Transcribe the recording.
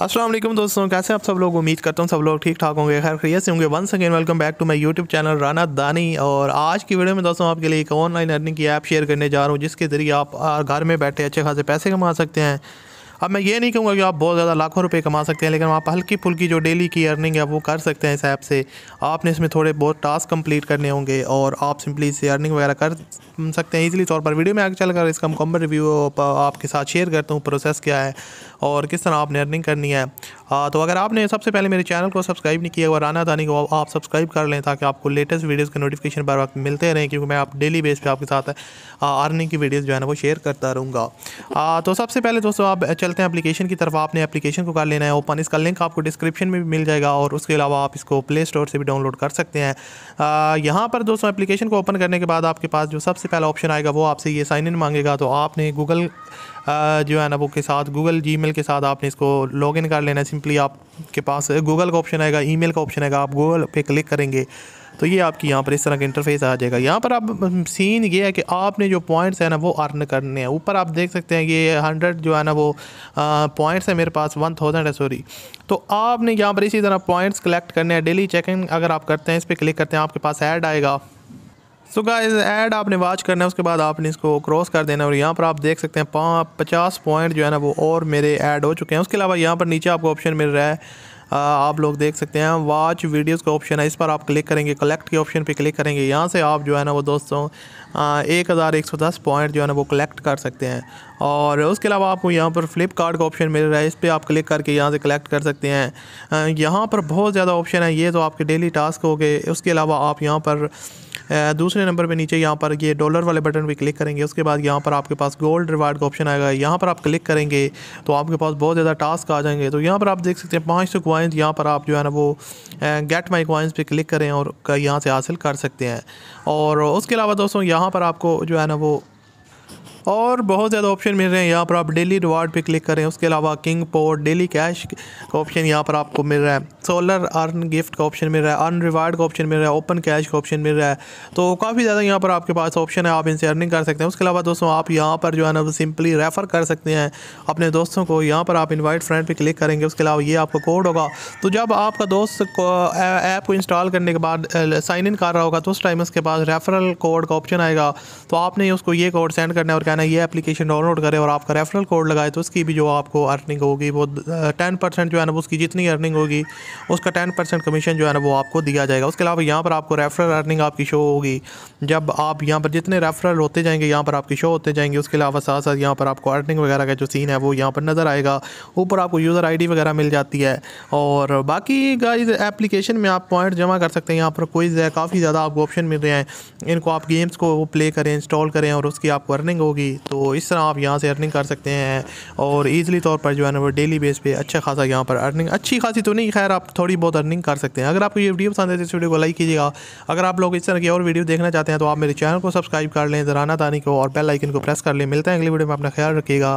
अस्सलाम वालेकुम दोस्तों, कैसे आप सब लोग। उम्मीद करता हूँ सब लोग ठीक ठाक होंगे, खैर खैरियत से होंगे। Once again welcome back to my YouTube channel Rana Dani. और आज की वीडियो में दोस्तों आपके लिए एक ऑनलाइन अर्निंग की ऐप शेयर करने जा रहा हूँ, जिसके ज़रिए आप घर में बैठे अच्छे खासे पैसे कमा सकते हैं। अब मैं ये नहीं कहूँगा कि आप बहुत ज़्यादा लाखों रुपए कमा सकते हैं, लेकिन आप हल्की फुल्की जो डेली की अर्निंग है वो कर सकते हैं इस ऐप से। आपने इसमें थोड़े बहुत टास्क कंप्लीट करने होंगे और आप सिंपली इससे अर्निंग वगैरह कर सकते हैं इजीली तौर पर। वीडियो में आगे चलकर इसका मुकम्मल रिव्यू आपके साथ शेयर करता हूँ, प्रोसेस क्या है और किस तरह आपने अर्निंग करनी है। तो अगर आपने सबसे पहले मेरे चैनल को सब्सक्राइब नहीं किया हुआ, राना दानी को आप सब्सक्राइब कर लें, ताकि आपको लेटेस्ट वीडियोज़ के नोटिफिकेशन बार वक्त मिलते रहें, क्योंकि मैं आप डेली बेस पर आपके साथ अर्निंग की वीडियोज़ जो है ना वो शेयर करता रहूँगा। तो सबसे पहले दोस्तों आप चलते हैं एप्लीकेशन की तरफ। आपने एप्लीकेशन को कर लेना है ओपन। इसका लिंक आपको डिस्क्रिप्शन में भी मिल जाएगा और उसके अलावा आप इसको प्ले स्टोर से भी डाउनलोड कर सकते हैं। यहाँ पर दोस्तों एप्लीकेशन को ओपन करने के बाद आपके पास जो सबसे पहला ऑप्शन आएगा वो आपसे ये साइन इन मांगेगा। तो आपने गूगल जो है ना वो के साथ गूगल जीमेल के साथ आपने इसको लॉगिन कर लेना है। सिंपली आपके पास गूगल का ऑप्शन आएगा, ईमेल का ऑप्शन आएगा, आप गूगल पे क्लिक करेंगे तो ये आपकी यहाँ पर इस तरह का इंटरफेस आ जाएगा। यहाँ पर अब सीन ये है कि आपने जो पॉइंट्स है ना वो अर्न करने हैं। ऊपर आप देख सकते हैं ये 100 जो है ना वो पॉइंट्स है मेरे पास, 1000 है सॉरी। तो आपने यहाँ पर इसी तरह पॉइंट्स कलेक्ट करने हैं। डेली चेक इन अगर आप करते हैं, इस पर क्लिक करते हैं, आपके पास ऐड आएगा। सो गाइस ऐड आपने वॉच करना है, उसके बाद आपने इसको क्रॉस कर देना है और यहाँ पर आप देख सकते हैं 50 पॉइंट जो है ना वो और मेरे ऐड हो चुके हैं। उसके अलावा यहाँ पर नीचे आपको ऑप्शन मिल रहा है, आप लोग देख सकते हैं वॉच वीडियोस का ऑप्शन है, इस पर आप क्लिक करेंगे, कलेक्ट के ऑप्शन पे क्लिक करेंगे। यहाँ से आप जो है ना वो दोस्तों 1110 पॉइंट जो है ना वो कलेक्ट कर सकते हैं। और उसके अलावा आपको यहाँ पर फ्लिपकार्ट का ऑप्शन मिल रहा है, इस पर आप क्लिक करके यहाँ से कलेक्ट कर सकते हैं। यहाँ पर बहुत ज़्यादा ऑप्शन है, ये तो आपके डेली टास्क हो गए। उसके अलावा आप यहाँ पर दूसरे नंबर पे नीचे यहाँ पर ये डॉलर वाले बटन पे क्लिक करेंगे। उसके बाद यहाँ पर आपके पास गोल्ड रिवार्ड का ऑप्शन आएगा, यहाँ पर आप क्लिक करेंगे तो आपके पास बहुत ज़्यादा टास्क आ जाएंगे। तो यहाँ पर आप देख सकते हैं 500 क्वाइंस, यहाँ पर आप जो है ना वो गेट माई क्वाइंस पे क्लिक करें और यहाँ से हासिल कर सकते हैं। और उसके अलावा दोस्तों यहाँ पर आपको जो है ना वो और बहुत ज़्यादा ऑप्शन मिल रहे हैं। यहाँ पर आप डेली रिवार्ड पे क्लिक करें, उसके अलावा किंग पोर्ट डेली कैश का ऑप्शन यहाँ पर आपको मिल रहा है, सोलर अर्न गिफ्ट का ऑप्शन मिल रहा है, अर्न रिवार्ड का ऑप्शन मिल रहा है, ओपन कैश का ऑप्शन मिल रहा है। तो काफ़ी ज़्यादा यहाँ पर आपके पास ऑप्शन है, आप इनसे अर्निंग कर सकते हैं। उसके अलावा दोस्तों आप यहाँ पर जो है ना वो सिंपली रेफ़र कर सकते हैं अपने दोस्तों को। यहाँ पर आप इन्वाइट फ्रेंड पर क्लिक करेंगे, उसके अलावा ये आपका कोड होगा। तो जब आपका दोस्त ऐप को इंस्टॉल करने के बाद साइन इन कर रहा होगा तो उस टाइम उसके पास रेफरल कोड का ऑप्शन आएगा। तो आपने उसको ये कोड सेंड करना है और ना ये एप्लीकेशन डाउनलोड करें और आपका रेफरल कोड लगाए तो उसकी भी जो आपको अर्निंग होगी वो 10% जो है ना उसकी जितनी अर्निंग होगी उसका 10% कमीशन जो है ना वो आपको दिया जाएगा। उसके अलावा यहाँ पर आपको रेफरल अर्निंग आपकी शो होगी, जब आप यहाँ पर जितने रेफरल होते जाएंगे यहाँ पर आपकी शो होते जाएंगे। उसके अलावा साथ साथ यहाँ पर आपको अर्निंग वगैरह का जो सीन है वो यहाँ पर नज़र आएगा। ऊपर आपको यूज़र आई डी वगैरह मिल जाती है। और बाकी गाइस एप्लीकेशन में आप पॉइंट जमा कर सकते हैं, यहाँ पर कोई काफ़ी ज़्यादा आपको ऑप्शन मिल रहे हैं, इनको आप गेम्स को प्ले करें, इंस्टॉल करें और उसकी आपको अर्निंग होगी। तो इस तरह आप यहाँ से अर्निंग कर सकते हैं और ईज़िली तौर पर जो है ना वो डेली बेस पे अच्छा खासा यहाँ पर अर्निंग, अच्छी खासी तो नहीं, खैर आप थोड़ी बहुत अर्निंग कर सकते हैं। अगर आपको ये वीडियो पसंद है तो इस वीडियो को लाइक कीजिएगा। अगर आप लोग इस तरह की और वीडियो देखना चाहते हैं तो आप मेरे चैनल को सब्सक्राइब कर लें, राना दानी को, और बेल आइकन को प्रेस कर लें। मिलते हैं अगली वीडियो में, अपना ख्याल रखिएगा।